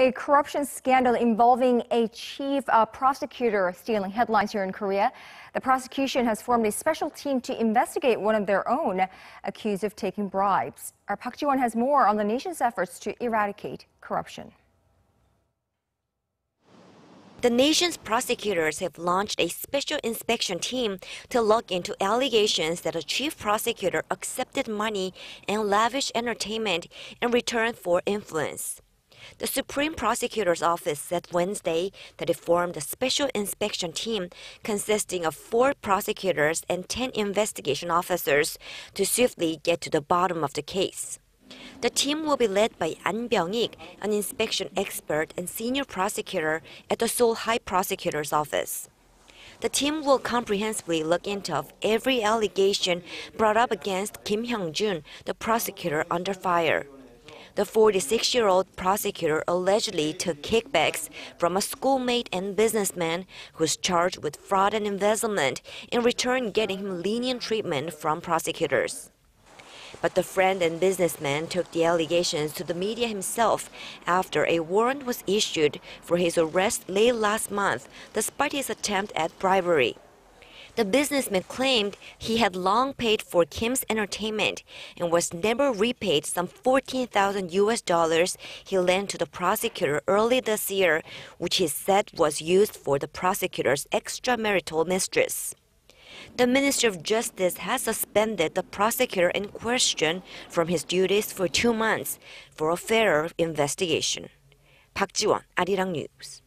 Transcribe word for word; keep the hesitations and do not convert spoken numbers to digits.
A corruption scandal involving a chief uh, prosecutor stealing headlines here in Korea. The prosecution has formed a special team to investigate one of their own accused of taking bribes. Our Park Ji-won has more on the nation's efforts to eradicate corruption. The nation's prosecutors have launched a special inspection team to look into allegations that a chief prosecutor accepted money and lavish entertainment in return for influence. The Supreme Prosecutor's Office said Wednesday that it formed a special inspection team consisting of four prosecutors and ten investigation officers to swiftly get to the bottom of the case. The team will be led by Ahn Byung-ik, an inspection expert and senior prosecutor at the Seoul High Prosecutor's Office. The team will comprehensively look into every allegation brought up against Kim Hyung-joon, the prosecutor under fire. The forty-six-year-old prosecutor allegedly took kickbacks from a schoolmate and businessman who's charged with fraud and embezzlement, in return getting him lenient treatment from prosecutors. But the friend and businessman took the allegations to the media himself after a warrant was issued for his arrest late last month, despite his attempt at bribery. The businessman claimed he had long paid for Kim's entertainment and was never repaid some fourteen thousand U S dollars he lent to the prosecutor early this year, which he said was used for the prosecutor's extramarital mistress. The Ministry of Justice has suspended the prosecutor in question from his duties for two months for a fairer investigation. Park Ji-won, Arirang News.